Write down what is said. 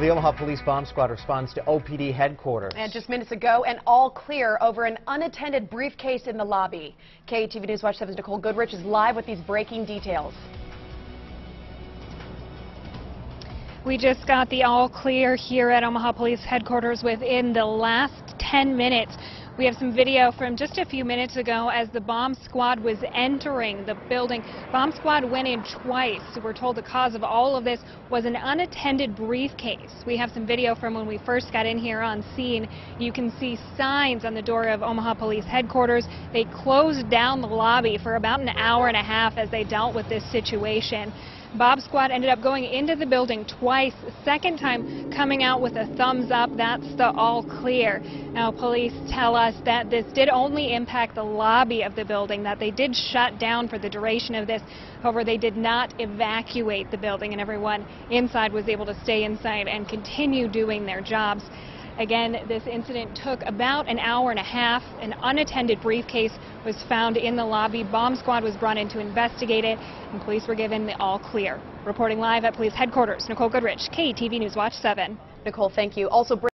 The Omaha Police Bomb Squad responds to OPD headquarters. And just minutes ago, an all clear over an unattended briefcase in the lobby. KETV News Watch 7's Nicole Goodrich is live with these breaking details. We just got the all clear here at Omaha Police headquarters within the last 10 minutes. We have some video from just a few minutes ago as the bomb squad was entering the building. Bomb squad went in twice. We're told the cause of all of this was an unattended briefcase. We have some video from when we first got in here on scene. You can see signs on the door of Omaha Police headquarters. They closed down the lobby for about an hour and a half as they dealt with this situation. Bomb squad ended up going into the building twice, second time coming out with a thumbs up. That's the all clear. Now, police tell us that this did only impact the lobby of the building, that they did shut down for the duration of this. However, they did not evacuate the building, and everyone inside was able to stay inside and continue doing their jobs. Again, this incident took about an hour and a half. An unattended briefcase was found in the lobby. Bomb squad was brought in to investigate it, and police were given the all clear. Reporting live at police headquarters, Nicole Goodrich, KETV News Watch 7. Nicole, thank you. Also.